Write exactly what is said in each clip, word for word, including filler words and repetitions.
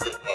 We'll be right back.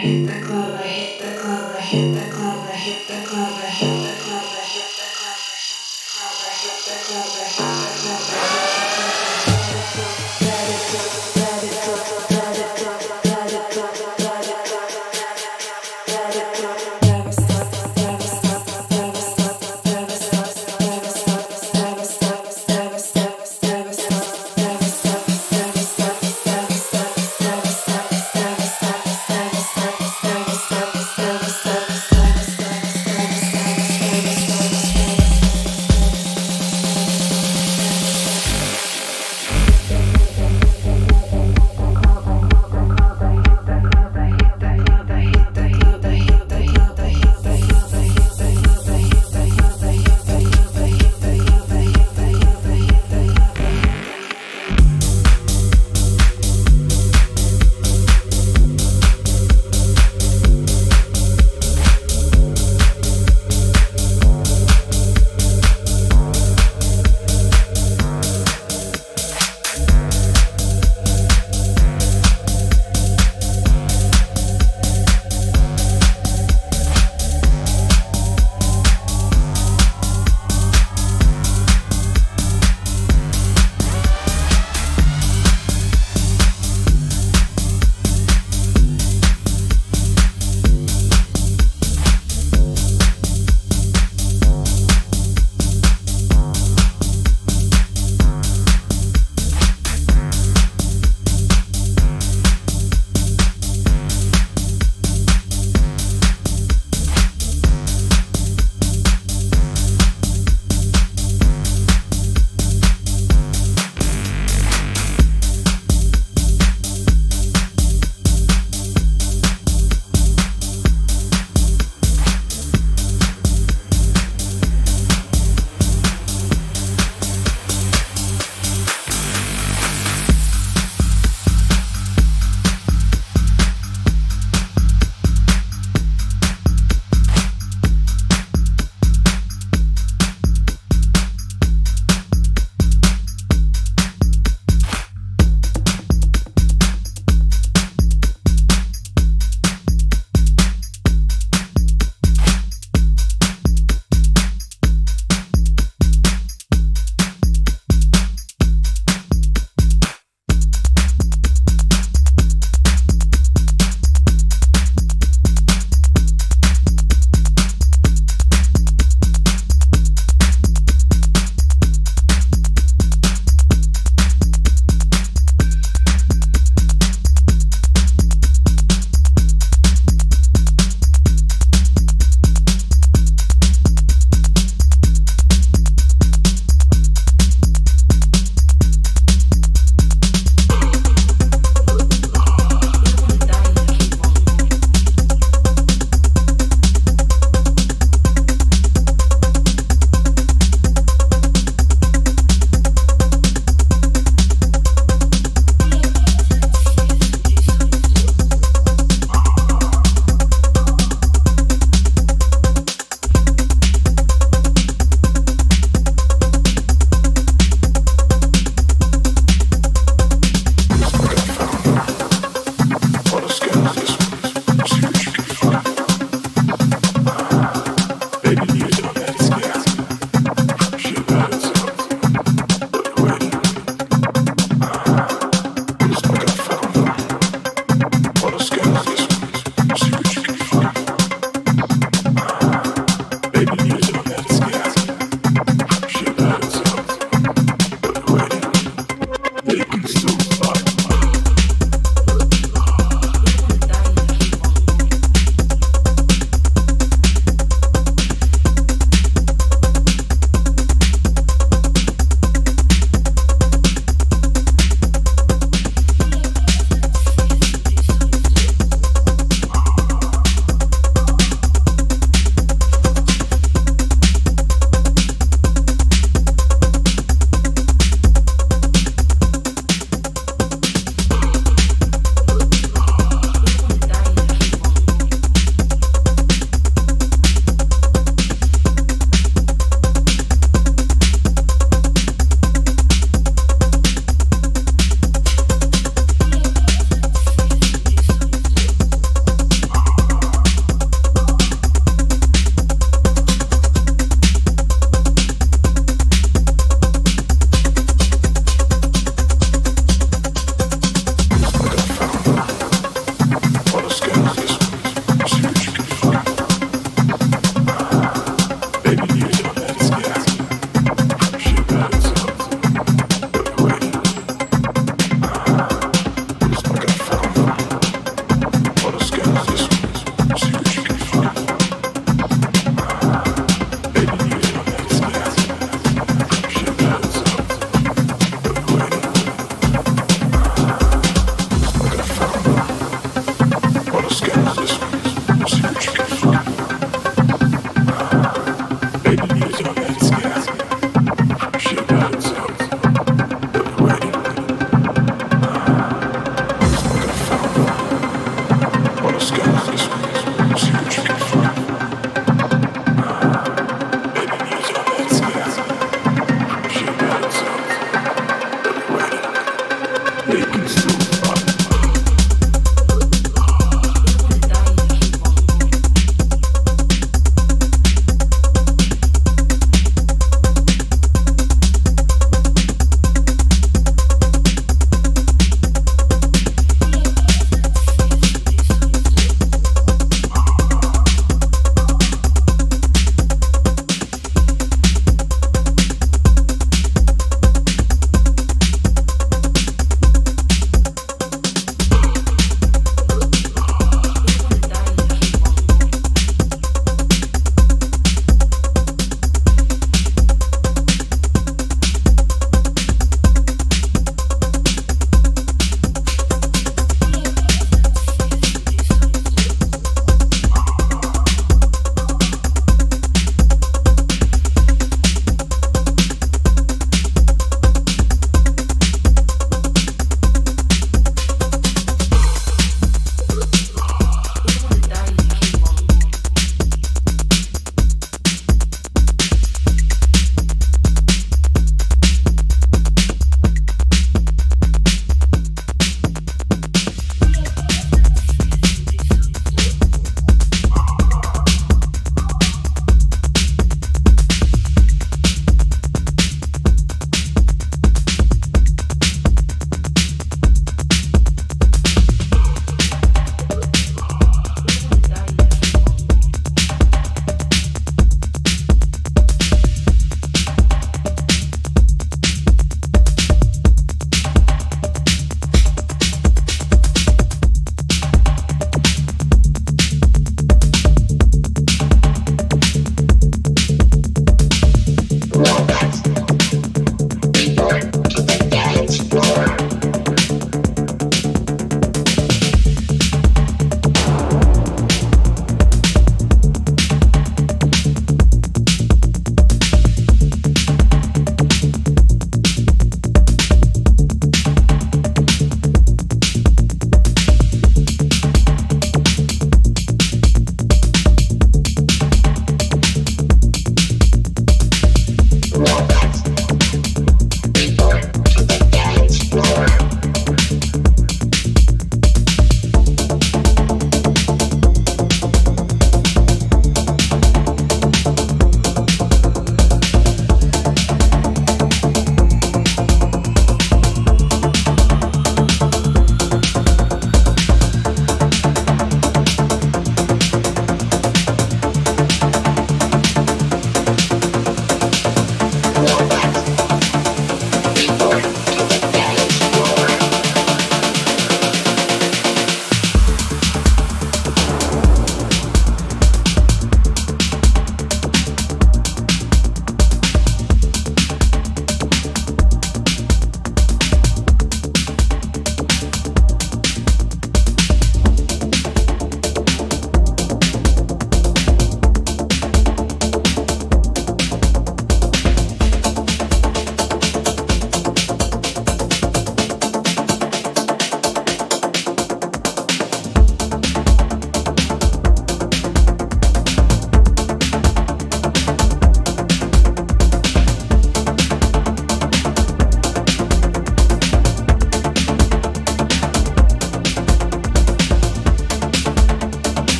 hit the club, I hit the club, I hit the club, I hit the club, I hit the club, I hit the club, I hit the club, I hit the club, I hit the club. Thanks.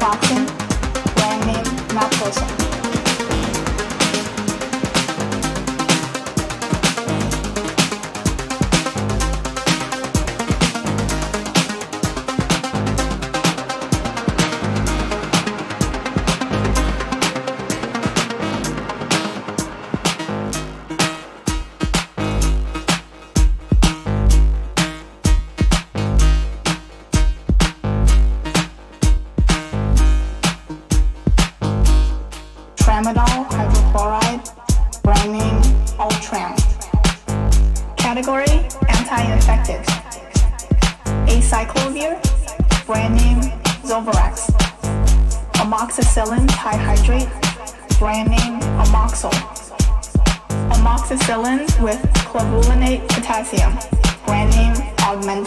boxing, brand name, not person. Tramadol hydrochloride, brand name Ultram. Category anti-infective. Acyclovir, brand name Zovirax. Amoxicillin trihydrate, brand name Amoxil. Amoxicillin with clavulinate potassium, brand name Augment.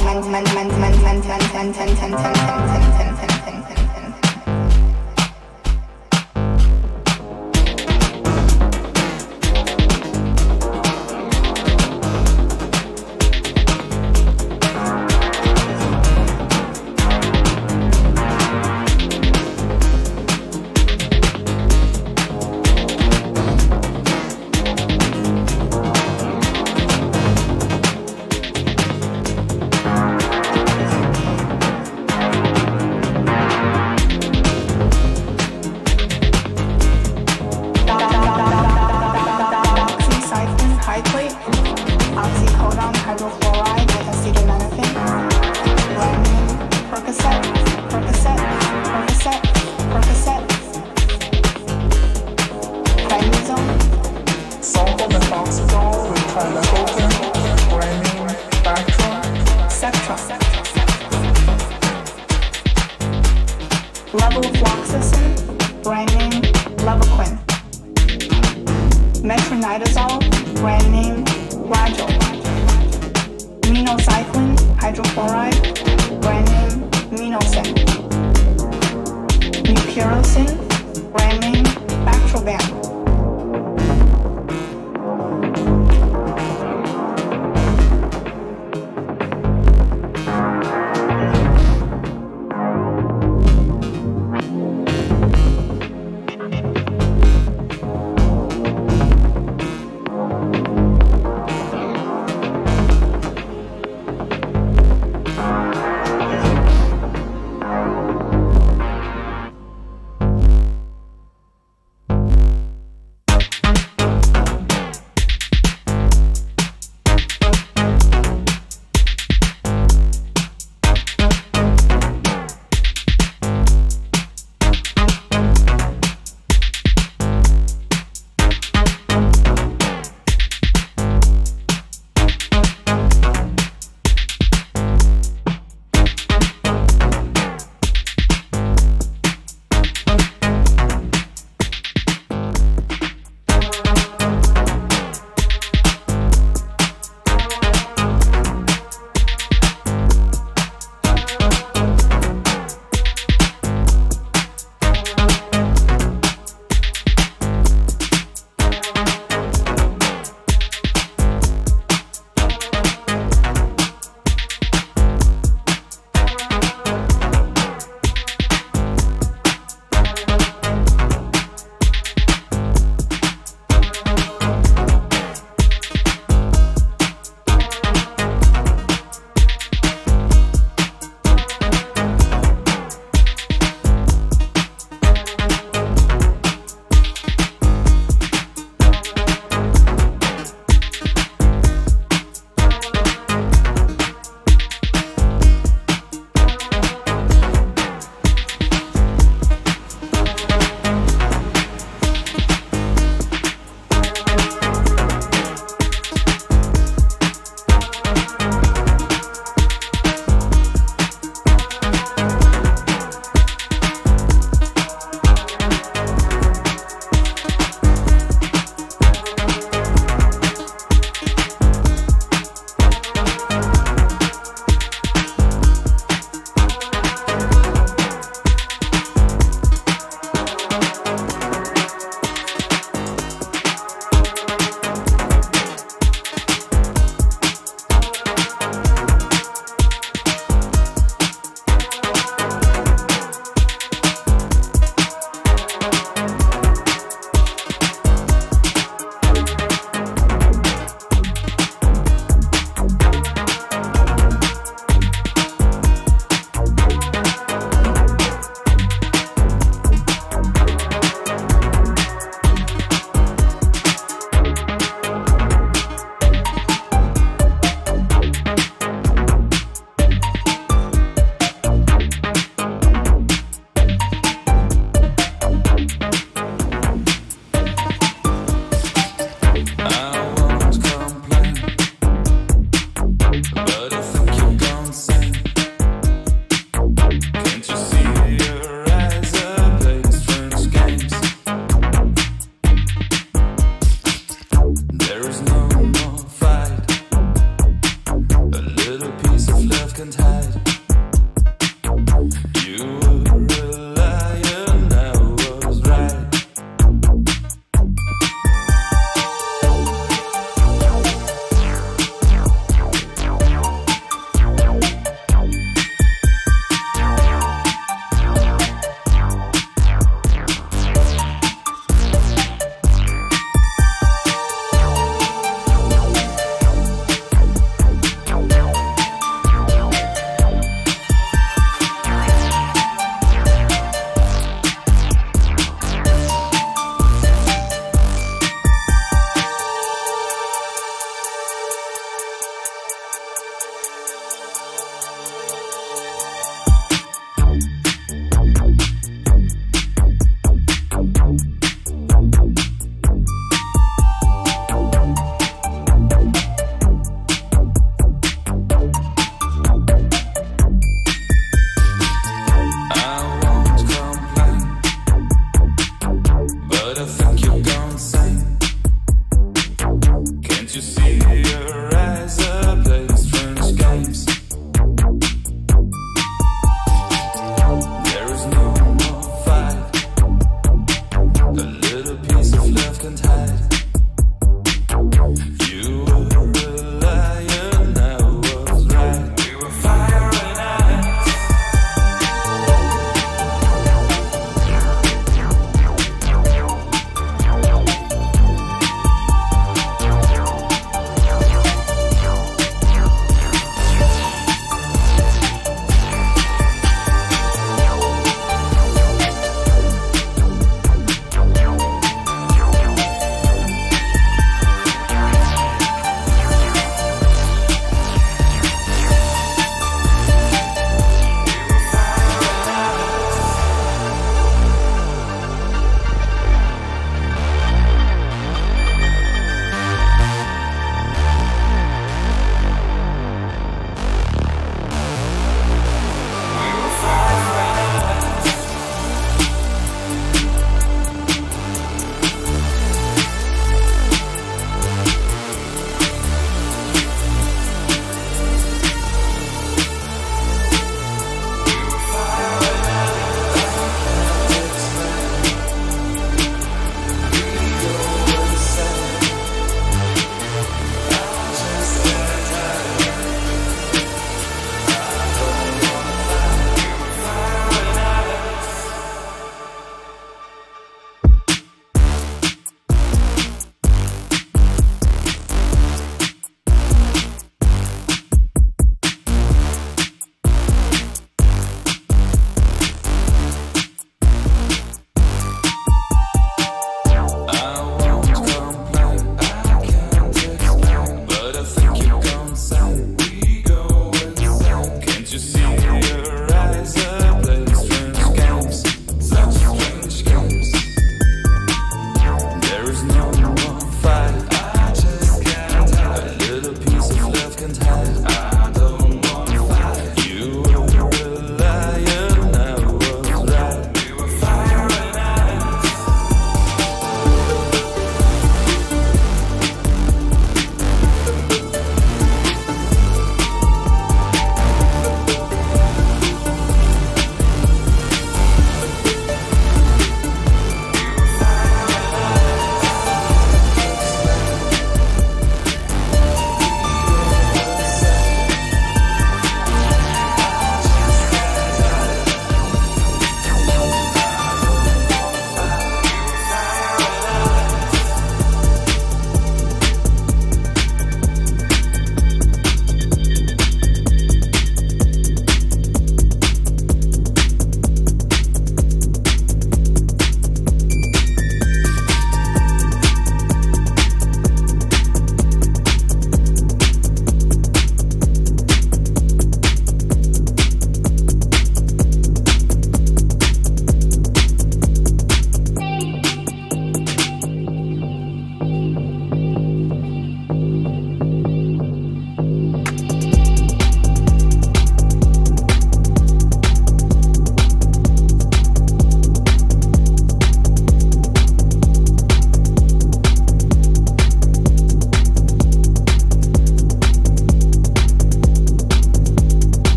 Oxycodone hydrochloride with acetaminophen, brand name Percocet, Percocet, Percocet, Percocet. Prednisone, sulfur methoxazole with trilacocin, brand name Bactrim, Ceftra. Levofloxacin, brand name Levaquin. Metronidazole, brand name Rigel. Minocycline hydrochloride, brand name Minocin. Mupirocin, brand name Bactroban.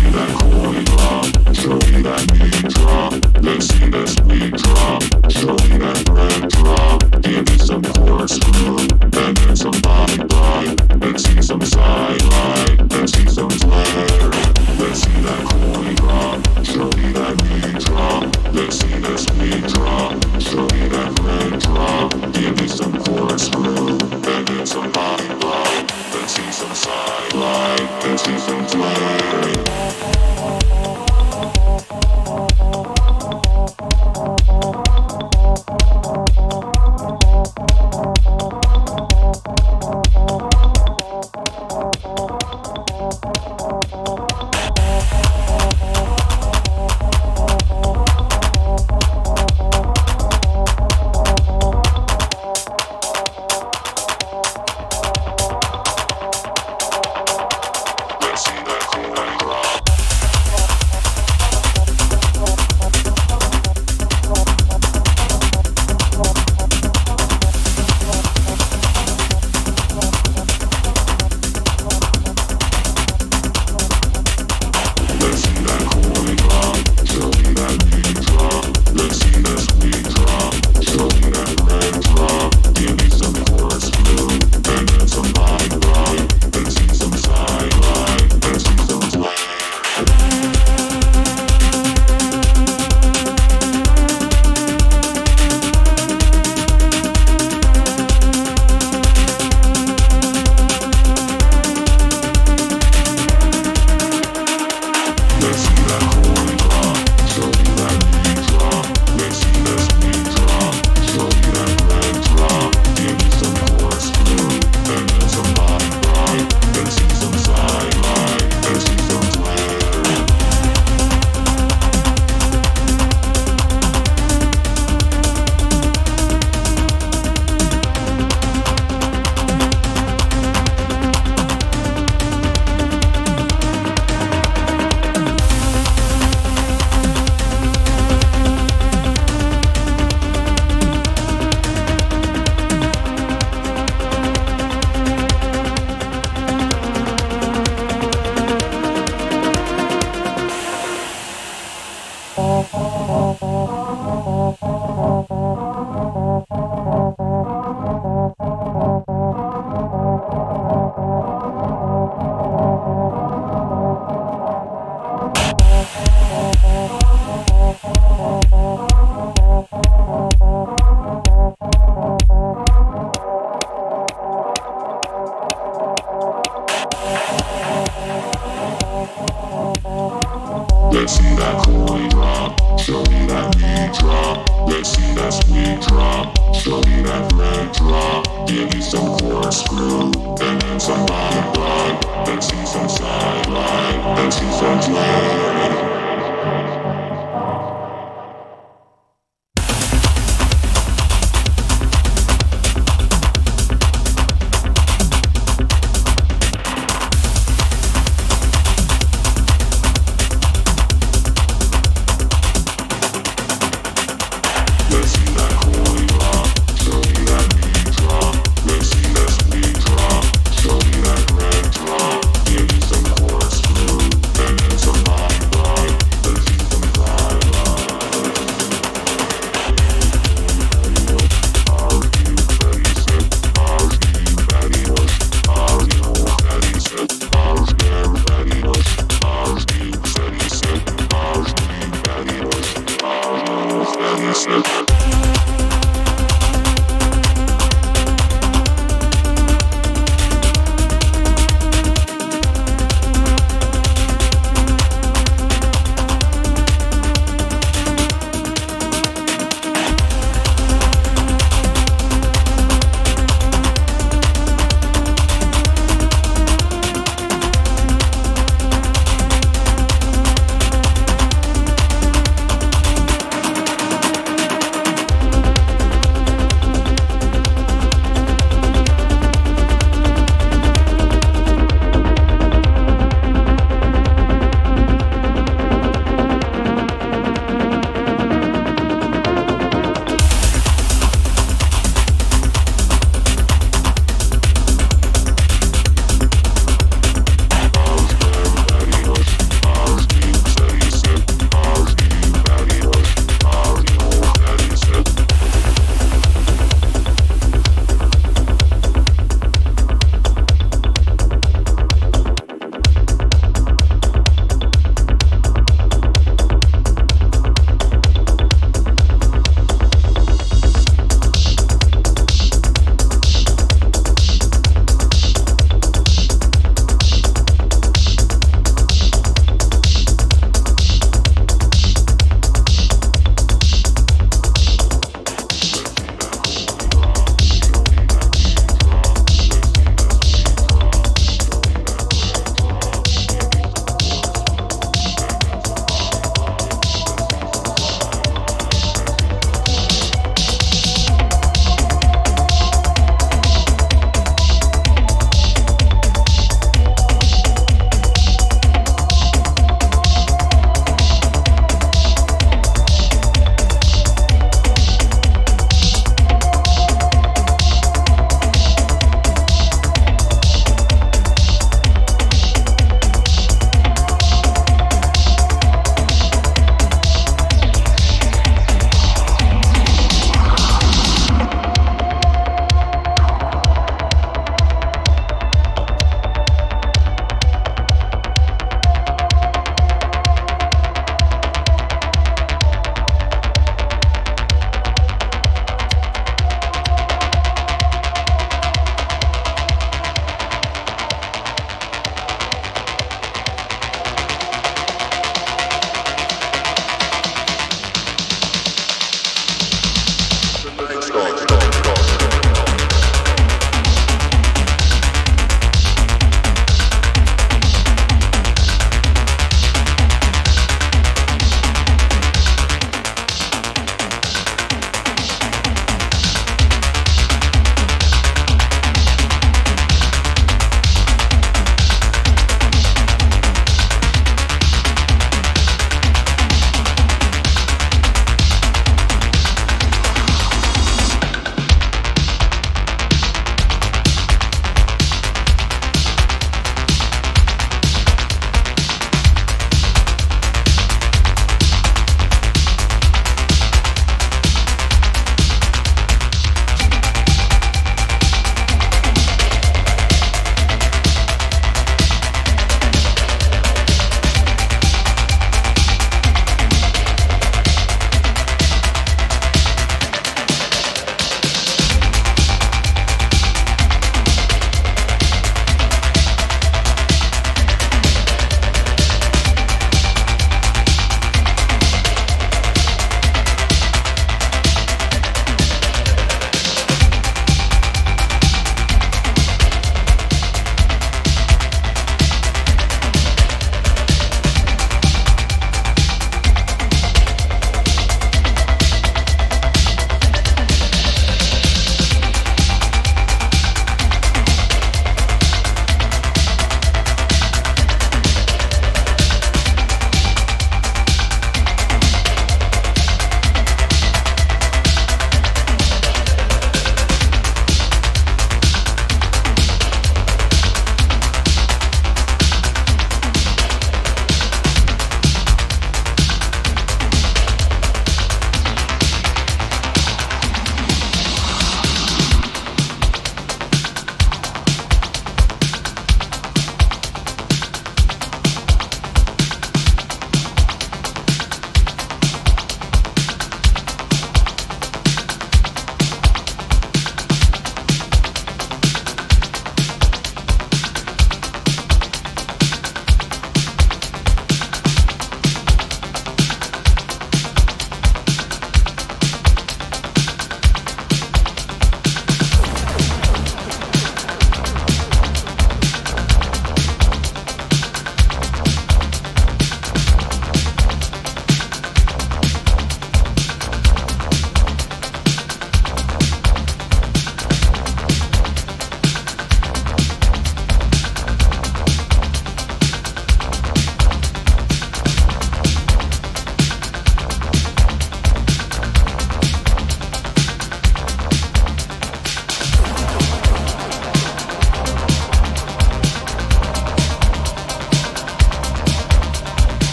Bye.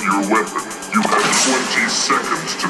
down your weapon. You have twenty seconds to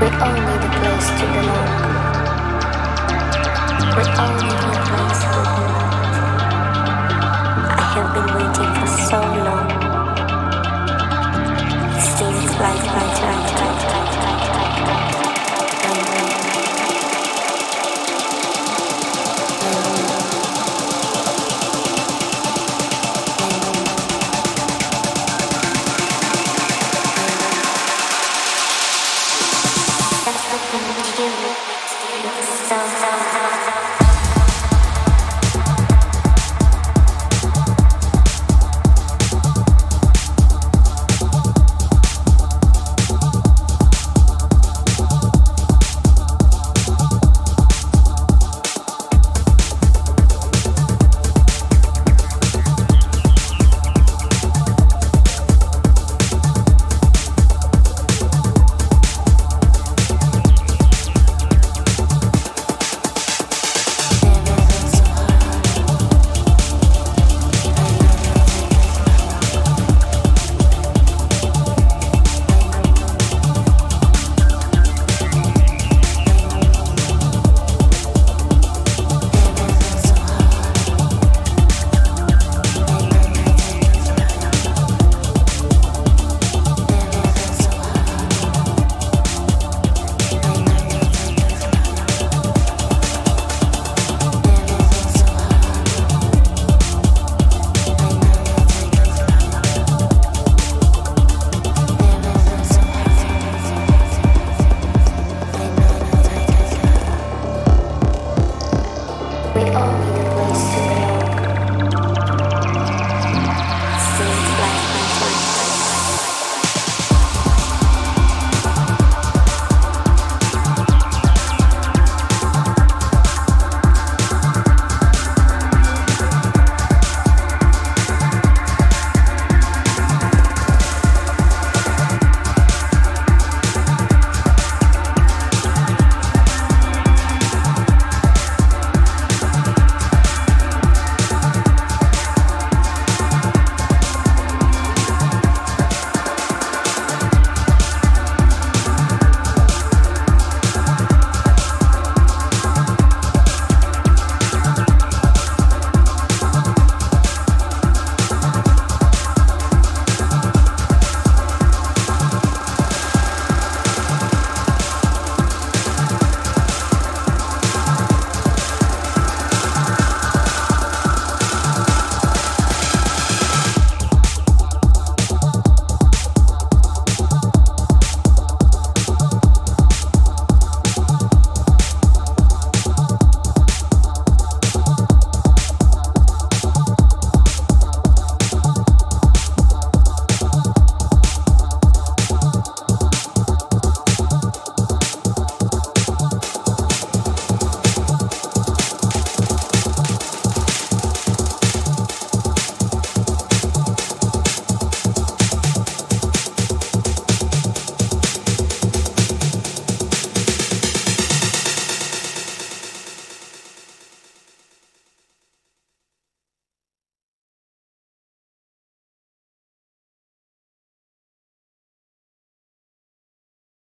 with only the place to belong.